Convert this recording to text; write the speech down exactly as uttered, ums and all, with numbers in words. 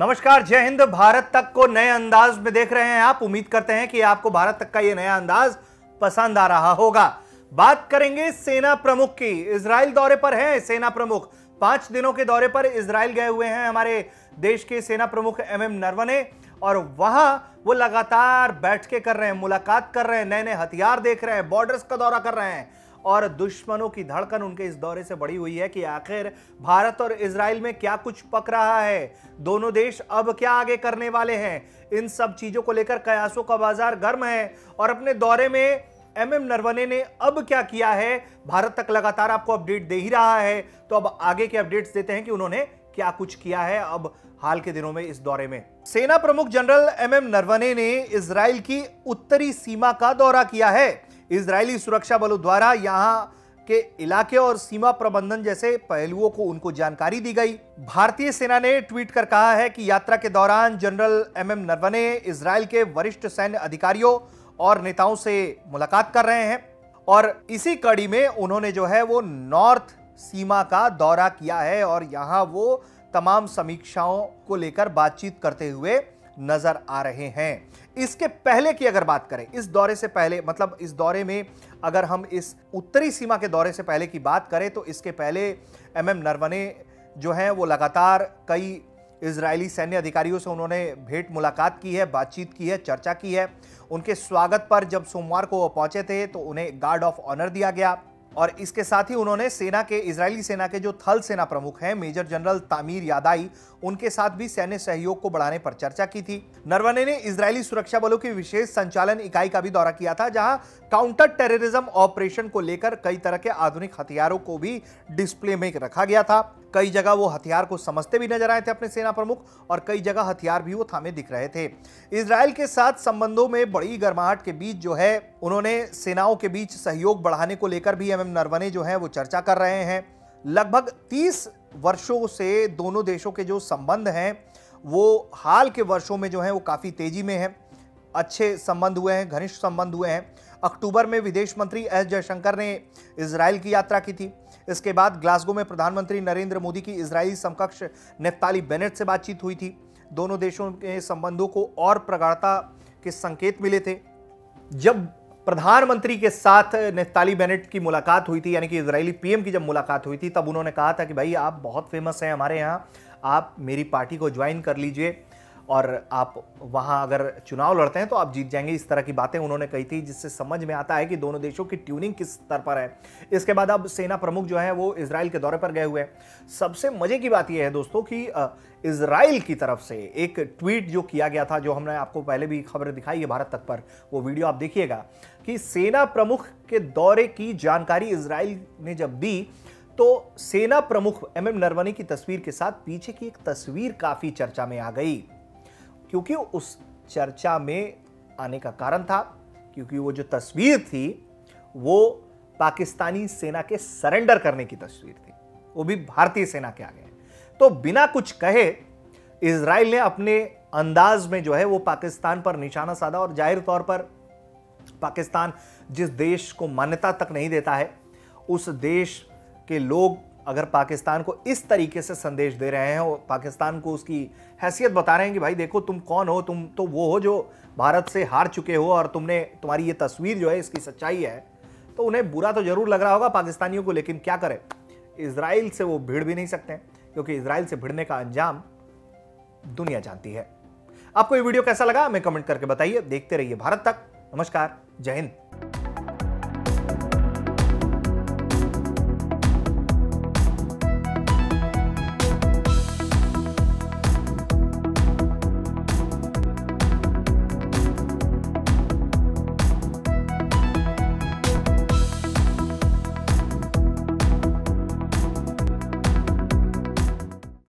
नमस्कार, जय हिंद। भारत तक को नए अंदाज में देख रहे हैं आप। उम्मीद करते हैं कि आपको भारत तक का यह नया अंदाज पसंद आ रहा होगा। बात करेंगे सेना प्रमुख की। इजराइल दौरे पर हैं सेना प्रमुख। पांच दिनों के दौरे पर इजराइल गए हुए हैं हमारे देश के सेना प्रमुख एमएम नरवणे, और वहां वो लगातार बैठ के कर रहे हैं, मुलाकात कर रहे हैं, नए नए हथियार देख रहे हैं, बॉर्डर्स का दौरा कर रहे हैं, और दुश्मनों की धड़कन उनके इस दौरे से बढ़ी हुई है कि आखिर भारत और इजराइल में क्या कुछ पक रहा है, दोनों देश अब क्या आगे करने वाले हैं। इन सब चीजों को लेकर कयासों का बाजार गर्म है। और अपने दौरे में एमएम नरवणे ने अब क्या किया है, भारत तक लगातार आपको अपडेट दे ही रहा है, तो अब आगे के अपडेट्स देते हैं कि उन्होंने क्या कुछ किया है अब हाल के दिनों में इस दौरे में। सेना प्रमुख जनरल एमएम नरवणे ने इजराइल की उत्तरी सीमा का दौरा किया है। इजरायली सुरक्षा बलों द्वारा यहाँ के इलाके और सीमा प्रबंधन जैसे पहलुओं को उनको जानकारी दी गई। भारतीय सेना ने ट्वीट कर कहा है कि यात्रा के दौरान जनरल एमएम नरवणे इजराइल के वरिष्ठ सैन्य अधिकारियों और नेताओं से मुलाकात कर रहे हैं, और इसी कड़ी में उन्होंने जो है वो नॉर्थ सीमा का दौरा किया है, और यहाँ वो तमाम समीक्षाओं को लेकर बातचीत करते हुए नजर आ रहे हैं। इसके पहले की अगर बात करें, इस दौरे से पहले, मतलब इस दौरे में अगर हम इस उत्तरी सीमा के दौरे से पहले की बात करें, तो इसके पहले एमएम नरवणे जो हैं वो लगातार कई इजरायली सैन्य अधिकारियों से उन्होंने भेंट मुलाकात की है, बातचीत की है, चर्चा की है। उनके स्वागत पर जब सोमवार को वो पहुंचे थे तो उन्हें गार्ड ऑफ ऑनर दिया गया, और इसके साथ ही उन्होंने सेना के इजरायली सेना के जो थल सेना प्रमुख हैं मेजर जनरल तामिर यादाई, उनके साथ भी सैन्य सहयोग को बढ़ाने पर चर्चा की थी। नरवणे ने इजरायली सुरक्षा बलों की विशेष संचालन इकाई का भी दौरा किया था, जहां काउंटर टेररिज्म ऑपरेशन को लेकर कई तरह के आधुनिक हथियारों को भी डिस्प्ले में रखा गया था। कई जगह वो हथियार को समझते भी नजर आए थे अपने सेना प्रमुख, और कई जगह हथियार भी वो थामे दिख रहे थे। इजराइल के साथ संबंधों में बड़ी गर्माहट के बीच जो है उन्होंने सेनाओं के बीच सहयोग बढ़ाने को लेकर भी एमएम नरवणे जो है वो चर्चा कर रहे हैं। लगभग तीस वर्षों से दोनों देशों के जो संबंध हैं वो हाल के वर्षों में जो है वो काफी तेजी में है। अच्छे संबंध हुए हैं, घनिष्ठ संबंध हुए हैं। अक्टूबर में विदेश मंत्री एस जयशंकर ने इजराइल की यात्रा की थी। इसके बाद ग्लासगो में प्रधानमंत्री नरेंद्र मोदी की इजरायली समकक्ष नेफ्ताली बेनेट से बातचीत हुई थी। दोनों देशों के संबंधों को और प्रगाढ़ता के संकेत मिले थे। जब प्रधानमंत्री के साथ नेफ्ताली बेनेट की मुलाकात हुई थी, यानी कि इजरायली पीएम की जब मुलाकात हुई थी, तब उन्होंने कहा था कि भाई आप बहुत फेमस हैं हमारे यहाँ, आप मेरी पार्टी को ज्वाइन कर लीजिए और आप वहाँ अगर चुनाव लड़ते हैं तो आप जीत जाएंगे। इस तरह की बातें उन्होंने कही थी, जिससे समझ में आता है कि दोनों देशों की ट्यूनिंग किस स्तर पर है। इसके बाद अब सेना प्रमुख जो है वो इजराइल के दौरे पर गए हुए हैं। सबसे मजे की बात यह है दोस्तों कि इजराइल की तरफ से एक ट्वीट जो किया गया था, जो हमने आपको पहले भी खबर दिखाई है भारत तक पर, वो वीडियो आप देखिएगा, कि सेना प्रमुख के दौरे की जानकारी इजराइल ने जब दी तो सेना प्रमुख एमएम नरवणे की तस्वीर के साथ पीछे की एक तस्वीर काफ़ी चर्चा में आ गई, क्योंकि उस चर्चा में आने का कारण था क्योंकि वो जो तस्वीर थी वो पाकिस्तानी सेना के सरेंडर करने की तस्वीर थी, वो भी भारतीय सेना के आगे। तो बिना कुछ कहे इजराइल ने अपने अंदाज में जो है वो पाकिस्तान पर निशाना साधा, और जाहिर तौर पर पाकिस्तान जिस देश को मान्यता तक नहीं देता है, उस देश के लोग अगर पाकिस्तान को इस तरीके से संदेश दे रहे हैं, पाकिस्तान को उसकी हैसियत बता रहे हैं कि भाई देखो तुम कौन हो, तुम तो वो हो जो भारत से हार चुके हो, और तुमने तुम्हारी ये तस्वीर जो है इसकी सच्चाई है, तो उन्हें बुरा तो जरूर लग रहा होगा पाकिस्तानियों को, लेकिन क्या करें, इजराइल से वो भिड़ भी नहीं सकते, क्योंकि इजराइल से भिड़ने का अंजाम दुनिया जानती है। आपको ये वीडियो कैसा लगा हमें कमेंट करके बताइए। देखते रहिए भारत तक। नमस्कार, जय हिंद।